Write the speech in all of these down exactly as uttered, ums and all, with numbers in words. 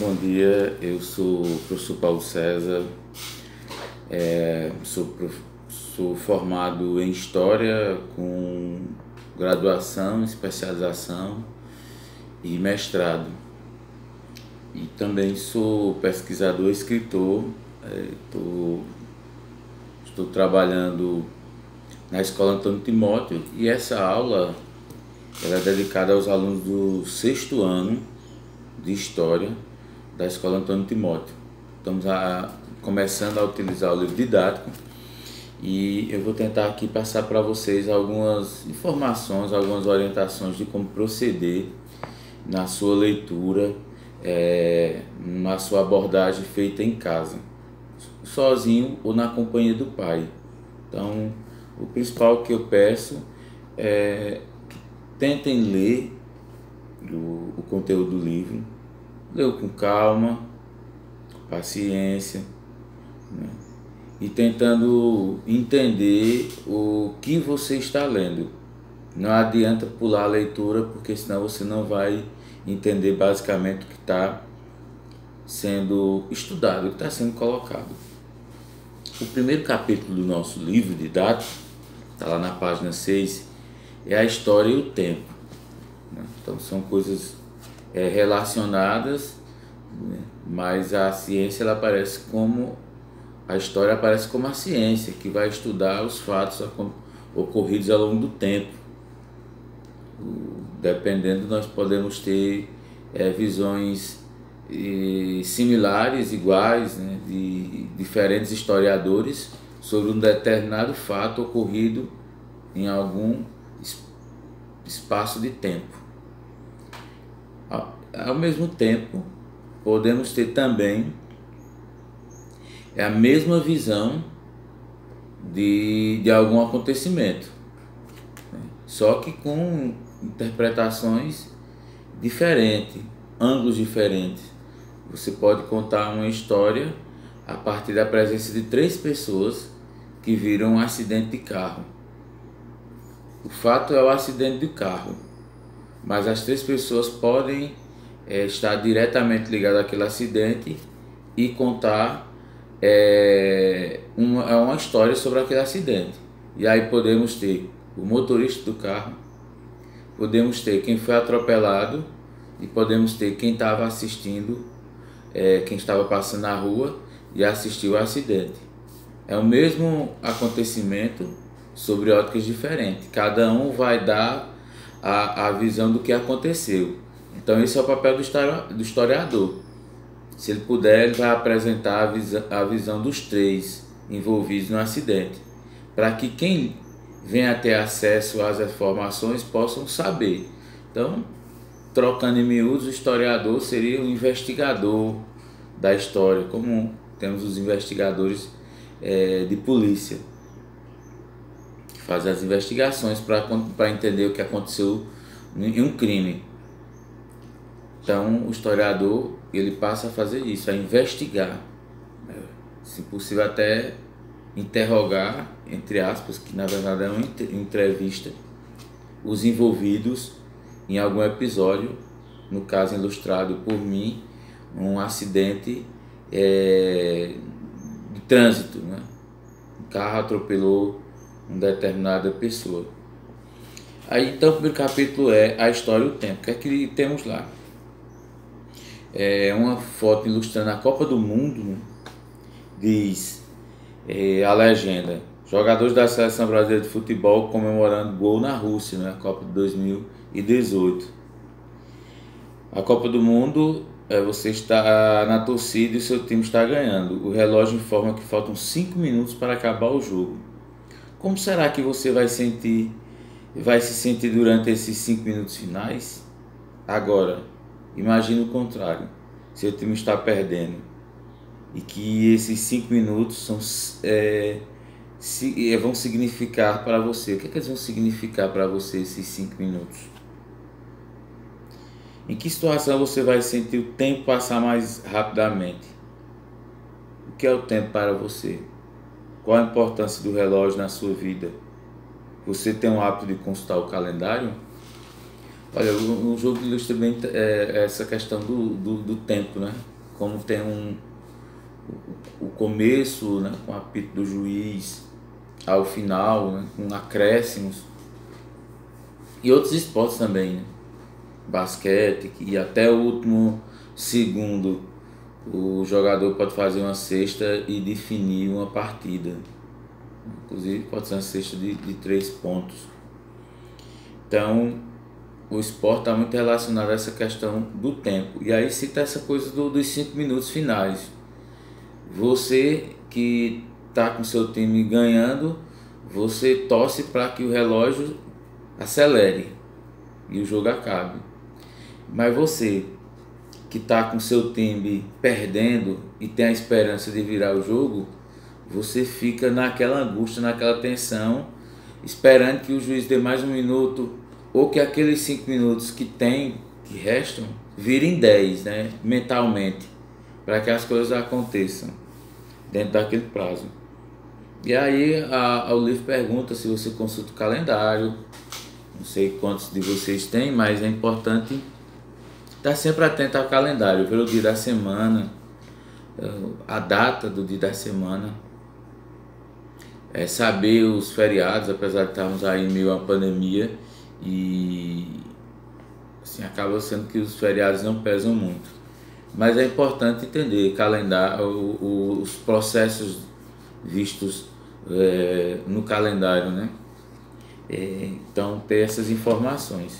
Bom dia, eu sou o professor Paulo César, é, sou, sou formado em História com graduação, especialização e mestrado. E também sou pesquisador, escritor, é, tô, estou trabalhando na Escola Antônio Timóteo e essa aula ela é dedicada aos alunos do sexto ano de História da Escola Antônio Timóteo. Estamos a, começando a utilizar o livro didático e eu vou tentar aqui passar para vocês algumas informações, algumas orientações de como proceder na sua leitura, é, na sua abordagem feita em casa, sozinho ou na companhia do pai. Então, o principal que eu peço é que tentem ler o, o conteúdo do livro. Leu com calma, paciência, né? E tentando entender o que você está lendo. Não adianta pular a leitura, porque senão você não vai entender basicamente o que está sendo estudado, o que está sendo colocado. O primeiro capítulo do nosso livro didático, está lá na página seis, é a história e o tempo, né? Então são coisas É, relacionadas, né? Mas a ciência ela aparece como a história aparece como a ciência que vai estudar os fatos ocorridos ao longo do tempo. Dependendo, nós podemos ter é, visões e, similares, iguais, né? De diferentes historiadores sobre um determinado fato ocorrido em algum es- espaço de tempo. Ao mesmo tempo, podemos ter também a mesma visão de, de algum acontecimento, né? Só que com interpretações diferentes, ângulos diferentes. Você pode contar uma história a partir da presença de três pessoas que viram um acidente de carro. O fato é o acidente do carro, mas as três pessoas podem É, está diretamente ligado àquele acidente e contar é, uma, uma história sobre aquele acidente. E aí podemos ter o motorista do carro, podemos ter quem foi atropelado e podemos ter quem estava assistindo, é, quem estava passando na rua e assistiu ao acidente. É o mesmo acontecimento sobre óticas diferentes, cada um vai dar a, a visão do que aconteceu. Então esse é o papel do historiador. Se ele puder, ele vai apresentar a visão, a visão dos três envolvidos no acidente, para que quem venha a ter acesso às informações possam saber. Então, trocando em miúdos, o historiador seria o investigador da história, como temos os investigadores é, de polícia, que fazem as investigações para entender o que aconteceu em um crime. Então, o historiador, ele passa a fazer isso, a investigar, se possível até interrogar, entre aspas, que na verdade é uma entrevista, os envolvidos em algum episódio, no caso ilustrado por mim, um acidente é, de trânsito, né? Um carro atropelou uma determinada pessoa. Aí, então, o primeiro capítulo é a história e o tempo. O que é que temos lá? É uma foto ilustrando a Copa do Mundo, diz é, a legenda: jogadores da Seleção Brasileira de Futebol comemorando gol na Rússia, né, a Copa de dois mil e dezoito. A Copa do Mundo, é, você está na torcida e o seu time está ganhando. O relógio informa que faltam cinco minutos para acabar o jogo. Como será que você vai sentir, vai se sentir durante esses cinco minutos finais? Agora, imagina o contrário, seu time está perdendo e que esses cinco minutos são, é, se, vão significar para você. O que é que eles vão significar para você, esses cinco minutos? Em que situação você vai sentir o tempo passar mais rapidamente? O que é o tempo para você? Qual a importância do relógio na sua vida? Você tem o hábito de consultar o calendário? Olha, o jogo ilustra bem é, essa questão do, do, do tempo, né? como tem um, o começo, né, com o apito do juiz, ao final, né, com acréscimos, e outros esportes também, né? Basquete, e até o último segundo o jogador pode fazer uma cesta e definir uma partida, inclusive pode ser uma cesta de, de três pontos. Então o esporte está muito relacionado a essa questão do tempo. E aí cita essa coisa do, dos cinco minutos finais. Você que está com seu time ganhando, você torce para que o relógio acelere e o jogo acabe. Mas você que está com seu time perdendo e tem a esperança de virar o jogo, você fica naquela angústia, naquela tensão, esperando que o juiz dê mais um minuto, ou que aqueles cinco minutos que tem, que restam, virem dez, né, mentalmente, para que as coisas aconteçam dentro daquele prazo. E aí a, a, o livro pergunta se você consulta o calendário. Não sei quantos de vocês têm, mas é importante estar sempre atento ao calendário, ver o dia da semana, a data do dia da semana, é saber os feriados, apesar de estarmos aí em meio a pandemia, e assim acaba sendo que os feriados não pesam muito, mas é importante entender calendário, os processos vistos é, no calendário, né? Então ter essas informações.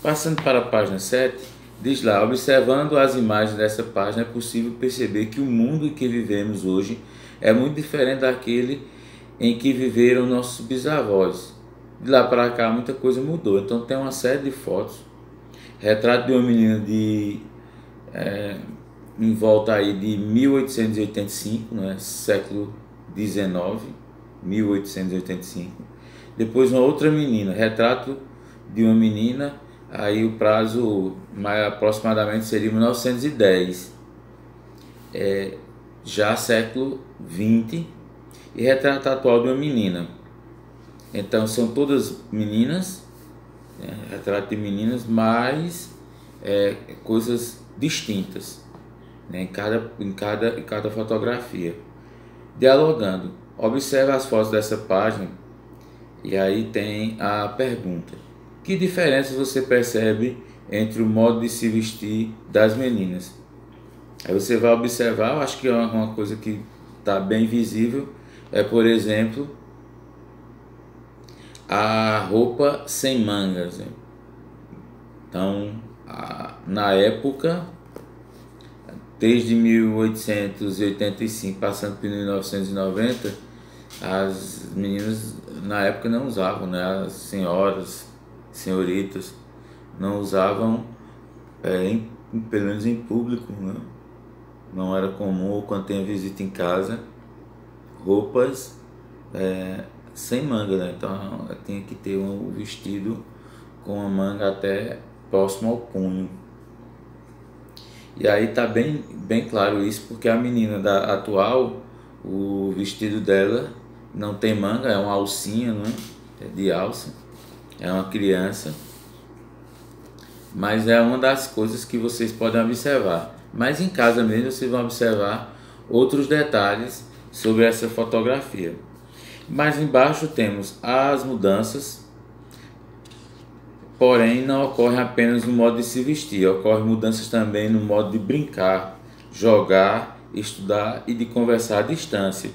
Passando para a página sete, diz lá: observando as imagens dessa página, é possível perceber que o mundo em que vivemos hoje é muito diferente daquele em que viveram nossos bisavós. De lá para cá muita coisa mudou. Então tem uma série de fotos, retrato de uma menina de é, em volta aí de mil oitocentos e oitenta e cinco, né, século dezenove, mil oitocentos e oitenta e cinco. Depois uma outra menina, retrato de uma menina, aí o prazo mais aproximadamente seria mil novecentos e dez, é, já século vinte, e retrato atual de uma menina. Então são todas meninas, né, retrato de meninas, mas é, coisas distintas, né, em, cada, em, cada, em cada fotografia. Dialogando, observa as fotos dessa página. E aí tem a pergunta: que diferença você percebe entre o modo de se vestir das meninas? Aí você vai observar, eu acho que é uma coisa que está bem visível, é, por exemplo, a roupa sem mangas. Então, a, na época, desde mil oitocentos e oitenta e cinco, passando por mil novecentos e noventa, as meninas na época não usavam, né? As senhoras, senhoritas, não usavam, é, em, pelo menos em público, né? Não era comum, quando tem visita em casa, roupas é, sem manga, né? Então tinha que ter um vestido com a manga até próximo ao punho. E aí tá bem, bem claro isso, porque a menina da atual, o vestido dela não tem manga, é uma alcinha, né? É de alça, é uma criança, mas é uma das coisas que vocês podem observar. Mas em casa mesmo vocês vão observar outros detalhes sobre essa fotografia. Mais embaixo temos as mudanças, porém não ocorre apenas no modo de se vestir, ocorrem mudanças também no modo de brincar, jogar, estudar e de conversar à distância.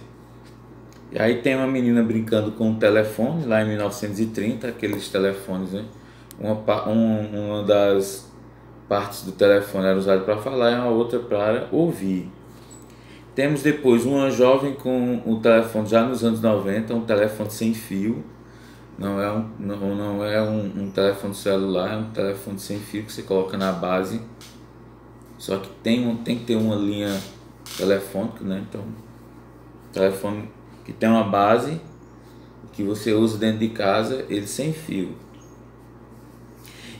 E aí tem uma menina brincando com um telefone, lá em mil novecentos e trinta, aqueles telefones, né? Uma, um, uma das partes do telefone era usada para falar e a outra para ouvir. Temos depois uma jovem com um telefone já nos anos noventa, um telefone sem fio, não é um, não, não é um, um telefone celular, é um telefone sem fio que você coloca na base, só que tem, tem que ter uma linha telefônica, né? Então, telefone que tem uma base que você usa dentro de casa, ele sem fio.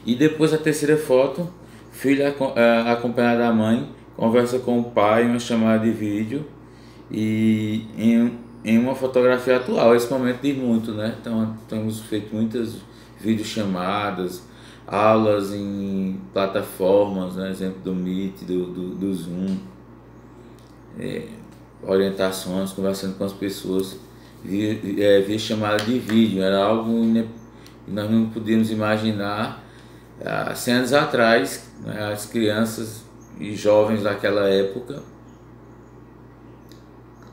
E depois a terceira foto, filha acompanhada da mãe, conversa com o pai em uma chamada de vídeo e em, em uma fotografia atual. Esse momento diz muito, né? Então temos feito muitas videochamadas, aulas em plataformas, né? Exemplo do Meet, do, do, do Zoom, é, orientações, conversando com as pessoas, via, é, via chamada de vídeo. Era algo que nós não podíamos imaginar há cem anos atrás, né, as crianças e jovens daquela época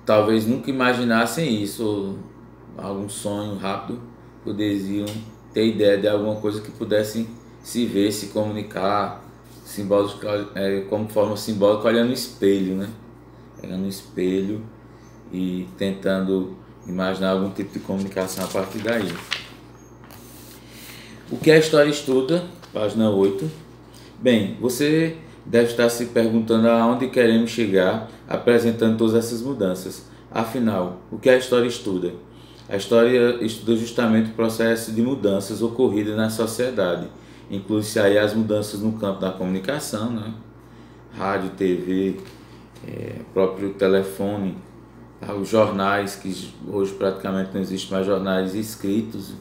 talvez nunca imaginassem isso, ou algum sonho rápido poderiam ter ideia de alguma coisa que pudessem se ver, se comunicar é, como forma simbólica, olhando no espelho, né? Olhando no espelho e tentando imaginar algum tipo de comunicação a partir daí. O que a história estuda? Página oito. Bem, você deve estar se perguntando aonde queremos chegar apresentando todas essas mudanças. Afinal, o que a história estuda? A história estuda justamente o processo de mudanças ocorridas na sociedade. Inclui-se aí as mudanças no campo da comunicação, né? Rádio, T V, é, próprio telefone, tá? Os jornais, que hoje praticamente não existem mais jornais escritos,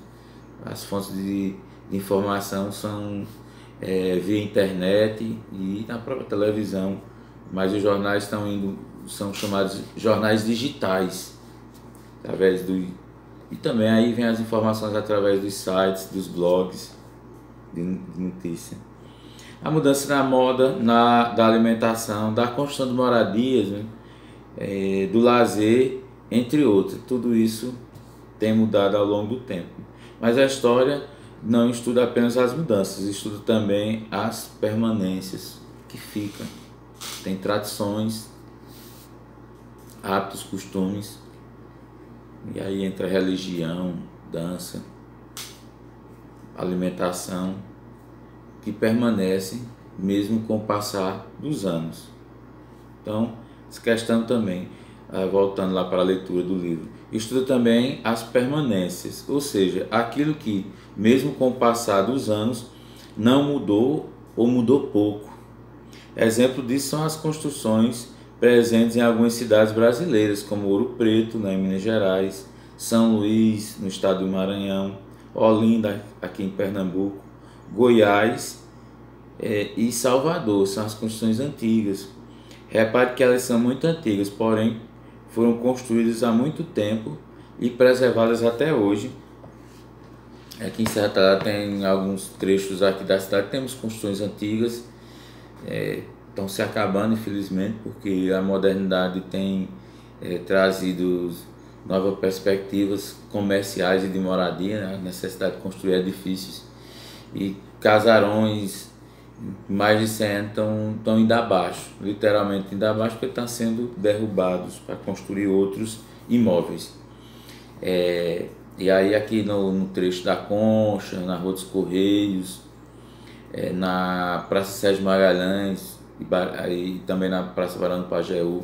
as fontes de, de informação são é, via internet e na própria televisão, mas os jornais estão indo, são chamados jornais digitais, através do, e também aí vem as informações através dos sites, dos blogs de notícia. A mudança na moda, na, da alimentação, da construção de moradias, né? é, do lazer, entre outros. Tudo isso tem mudado ao longo do tempo. Mas a história não estuda apenas as mudanças, estuda também as permanências que ficam. Tem tradições, hábitos, costumes, e aí entra religião, dança, alimentação, que permanecem mesmo com o passar dos anos. Então, essa questão também, voltando lá para a leitura do livro, estuda também as permanências, ou seja, aquilo que, mesmo com o passar dos anos, não mudou ou mudou pouco. Exemplo disso são as construções presentes em algumas cidades brasileiras, como Ouro Preto, né, em Minas Gerais, São Luís, no estado do Maranhão, Olinda, aqui em Pernambuco, Goiás é, e Salvador, são as construções antigas. Repare que elas são muito antigas, porém foram construídas há muito tempo e preservadas até hoje. Aqui em Serra Talhada tem alguns trechos aqui da cidade, temos construções antigas, é, estão se acabando infelizmente, porque a modernidade tem é, trazido novas perspectivas comerciais e de moradia, né? A necessidade de construir edifícios e casarões, mais de cem anos estão, estão indo abaixo, literalmente indo abaixo, porque estão sendo derrubados para construir outros imóveis. É, e aí aqui no, no trecho da Concha, na Rua dos Correios, é, na Praça Sérgio Magalhães e, e também na Praça Barão do Pajeú,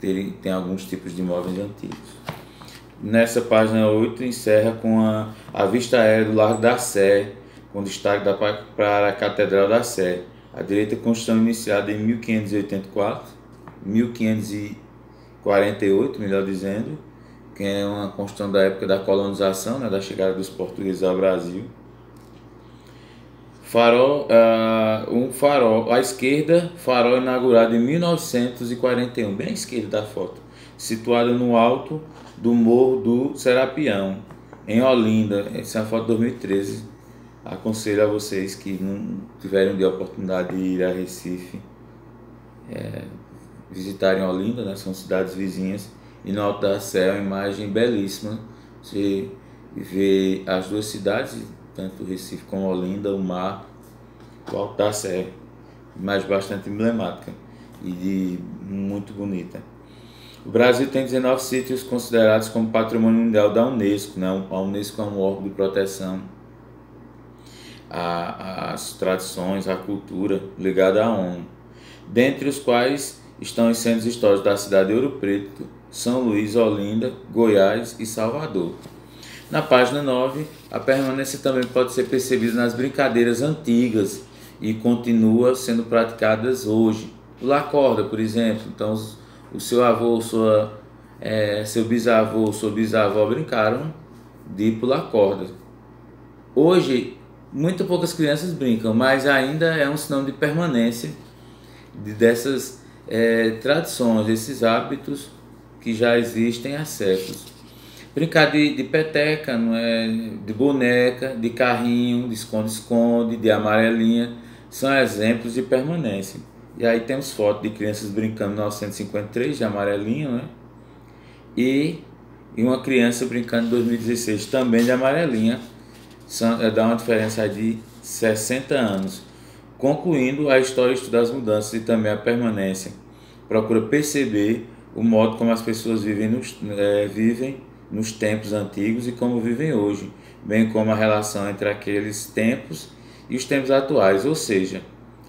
Tem, tem alguns tipos de imóveis antigos. Nessa página oito encerra com a, a vista aérea do Largo da Sé, com destaque da, para a Catedral da Sé. A direita, construção iniciada em mil quinhentos e oitenta e quatro, mil quinhentos e quarenta e oito, melhor dizendo, que é uma construção da época da colonização, né, da chegada dos portugueses ao Brasil. Farol, uh, um farol à esquerda, farol inaugurado em mil novecentos e quarenta e um, bem à esquerda da foto, situado no alto do Morro do Serapião, em Olinda. Essa é a foto de dois mil e treze. Aconselho a vocês que não tiverem de oportunidade de ir a Recife, é, visitarem Olinda, né? São cidades vizinhas, e no Altar Cé é uma imagem belíssima. Você vê as duas cidades, tanto Recife como Olinda, o mar, o Altar Cé, mas bastante emblemática e de, muito bonita. O Brasil tem dezenove sítios considerados como patrimônio mundial da Unesco, né? A Unesco é um órgão de proteção às tradições, à cultura ligada à ONU, dentre os quais estão os centros históricos da cidade de Ouro Preto, São Luís, Olinda, Goiás e Salvador. Na página nove, a permanência também pode ser percebida nas brincadeiras antigas e continua sendo praticadas hoje. Pular corda, por exemplo, então o seu avô, sua, é, seu bisavô, sua bisavó brincaram de pular corda. Hoje, muito poucas crianças brincam, mas ainda é um sinal de permanência de dessas é, tradições, esses hábitos que já existem há séculos. Brincar de, de peteca, não é? De boneca, de carrinho, de esconde-esconde, de amarelinha, são exemplos de permanência. E aí temos fotos de crianças brincando em mil novecentos e cinquenta e três, de amarelinha, né? E, e uma criança brincando em dois mil e dezesseis, também de amarelinha. São, dá uma diferença de sessenta anos. Concluindo, a história estuda as mudanças e também a permanência. Procura perceber o modo como as pessoas vivem nos, é, vivem nos tempos antigos e como vivem hoje, bem como a relação entre aqueles tempos e os tempos atuais, ou seja,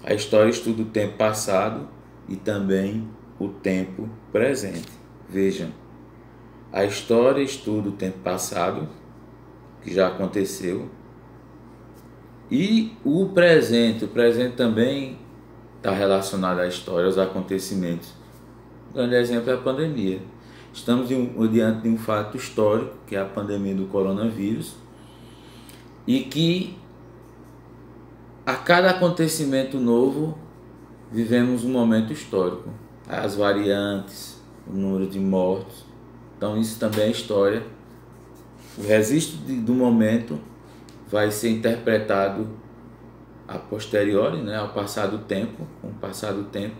a história estuda o tempo passado e também o tempo presente. Vejam, a história estuda o tempo passado, que já aconteceu, e o presente. O presente também está relacionado à história, aos acontecimentos. Um grande exemplo é a pandemia. Estamos diante de um fato histórico, que é a pandemia do coronavírus, e que a cada acontecimento novo vivemos um momento histórico. As variantes, o número de mortos, então isso também é história. O registro do momento vai ser interpretado a posteriori, né, ao passar do tempo, com o passar do tempo,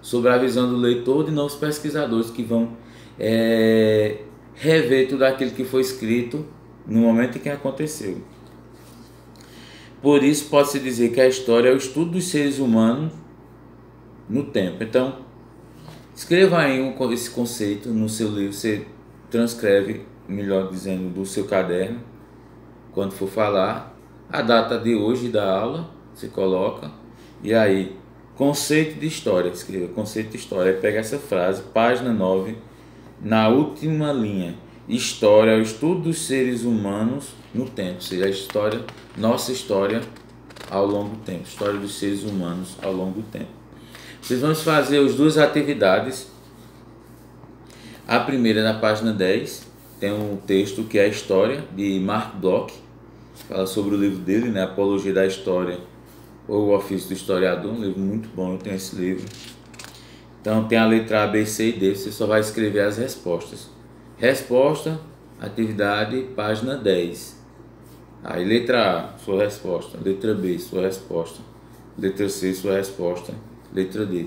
sobre a visão do leitor, de novos pesquisadores que vão é, rever tudo aquilo que foi escrito no momento em que aconteceu. Por isso, pode-se dizer que a história é o estudo dos seres humanos no tempo. Então, escreva aí um, esse conceito no seu livro, você transcreve, melhor dizendo, do seu caderno, quando for falar, a data de hoje da aula, você coloca, e aí, conceito de história, escreva, conceito de história, pega essa frase, página nove, na última linha. História é o estudo dos seres humanos no tempo, ou seja, a história, nossa história ao longo do tempo, história dos seres humanos ao longo do tempo. Vocês vão fazer as duas atividades. A primeira, na página dez, tem um texto que é a história, de Marc Bloch, fala sobre o livro dele, né, Apologia da História ou O Ofício do Historiador, um livro muito bom, eu tenho esse livro. Então tem a letra A, B, C e D, você só vai escrever as respostas. Resposta, atividade, página dez. Aí letra A, sua resposta. Letra B, sua resposta. Letra C, sua resposta. Letra D.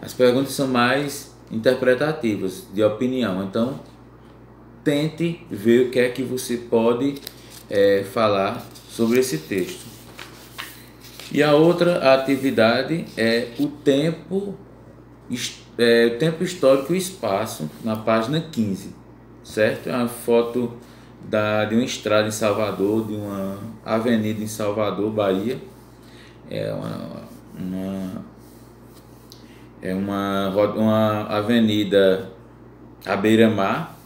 As perguntas são mais interpretativas, de opinião. Então, tente ver o que é que você pode é, falar sobre esse texto. E a outra atividade é o tempo, é, o tempo histórico e o espaço, na página quinze. Certo? É uma foto da, de uma estrada em Salvador, de uma avenida em Salvador, Bahia. É uma, uma, é uma, uma avenida à beira-mar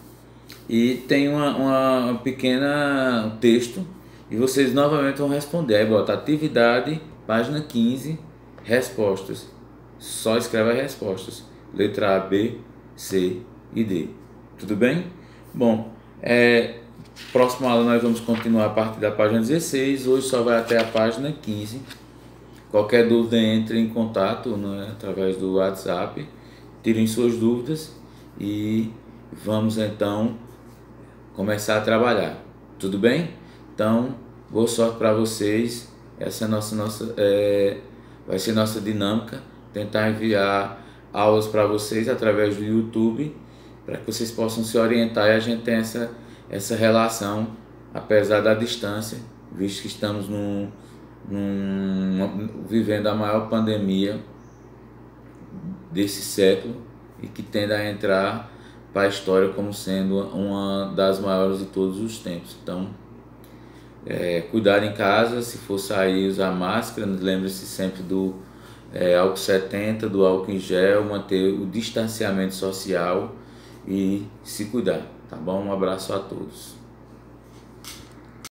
e tem uma, uma, uma pequena texto e vocês novamente vão responder. Aí bota atividade, página quinze, respostas. Só escreve as respostas. Letra A, B, C e D. Tudo bem? Bom, é, próxima aula nós vamos continuar a partir da página dezesseis, hoje só vai até a página quinze. Qualquer dúvida, entre em contato, né, através do WhatsApp, tirem suas dúvidas e vamos então começar a trabalhar. Tudo bem? Então, boa sorte para vocês, essa é nossa, nossa, é, vai ser nossa dinâmica, tentar enviar aulas para vocês através do YouTube, para que vocês possam se orientar e a gente tem essa, essa relação, apesar da distância, visto que estamos num, num, vivendo a maior pandemia desse século e que tende a entrar para a história como sendo uma das maiores de todos os tempos. Então, é, cuidar em casa, se for sair, usar máscara, lembre-se sempre do é, álcool setenta, do álcool em gel, manter o distanciamento social, e se cuidar, tá bom? Um abraço a todos.